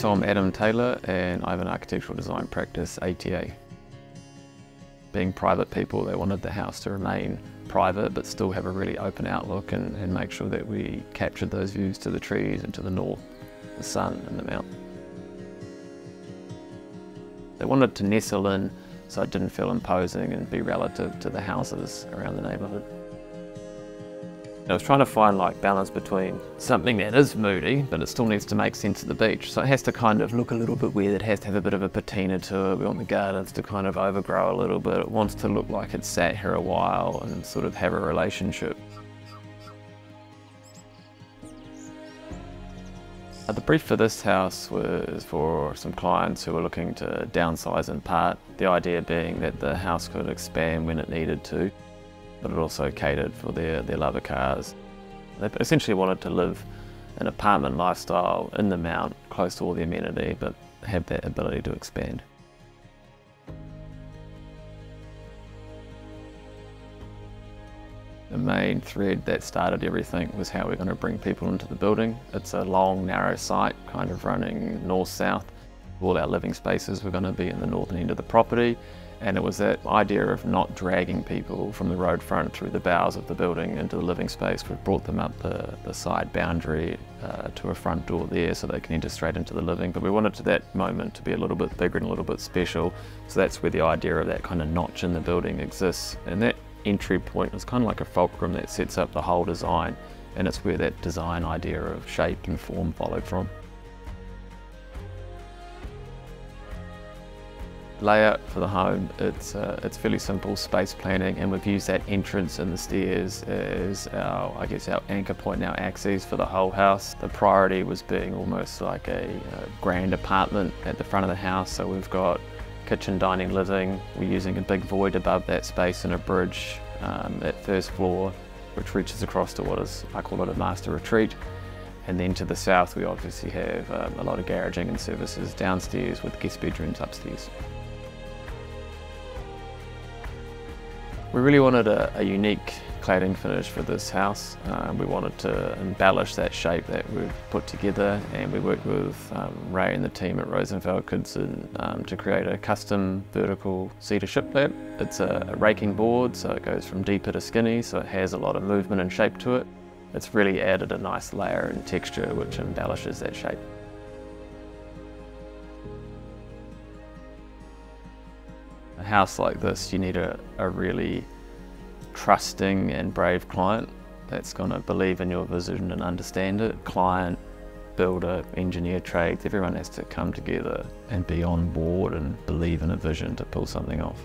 So I'm Adam Taylor and I have an architectural design practice, ATA. Being private people, they wanted the house to remain private but still have a really open outlook and make sure that we captured those views to the trees and to the north, the sun and the mountain. They wanted to nestle in so it didn't feel imposing and be relative to the houses around the neighbourhood. I was trying to find like balance between something that is moody but it still needs to make sense of the beach, so it has to kind of look a little bit weird, it has to have a bit of a patina to it, we want the gardens to kind of overgrow a little bit, it wants to look like it's sat here a while and sort of have a relationship. The brief for this house was for some clients who were looking to downsize in part, the idea being that the house could expand when it needed to, but it also catered for their love of cars. They essentially wanted to live an apartment lifestyle in the Mount, close to all the amenity, but have that ability to expand. The main thread that started everything was how we're going to bring people into the building. It's a long, narrow site, kind of running north-south. All our living spaces were going to be in the northern end of the property. And it was that idea of not dragging people from the road front through the bowels of the building into the living space. We've brought them up the side boundary to a front door there so they can enter straight into the living. But we wanted to that moment to be a little bit bigger and a little bit special. So that's where the idea of that kind of notch in the building exists. And that entry point is kind of like a fulcrum that sets up the whole design. And it's where that design idea of shape and form followed from. Layout for the home, it's fairly simple space planning, and we've used that entrance and the stairs as our, I guess, our anchor point, our axes for the whole house. The priority was being almost like a grand apartment at the front of the house, so we've got kitchen, dining, living. We're using a big void above that space and a bridge at first floor, which reaches across to what is, I call it a master retreat. And then to the south we obviously have a lot of garaging and services downstairs with guest bedrooms upstairs. We really wanted a unique cladding finish for this house. We wanted to embellish that shape that we've put together, and we worked with Ray and the team at Rosenfeld Kidson to create a custom vertical cedar shiplap. It's a raking board, so it goes from deeper to skinny, so it has a lot of movement and shape to it. It's really added a nice layer and texture which embellishes that shape. A house like this, you need a really trusting and brave client that's going to believe in your vision and understand it. Client, builder, engineer, trades, everyone has to come together and be on board and believe in a vision to pull something off.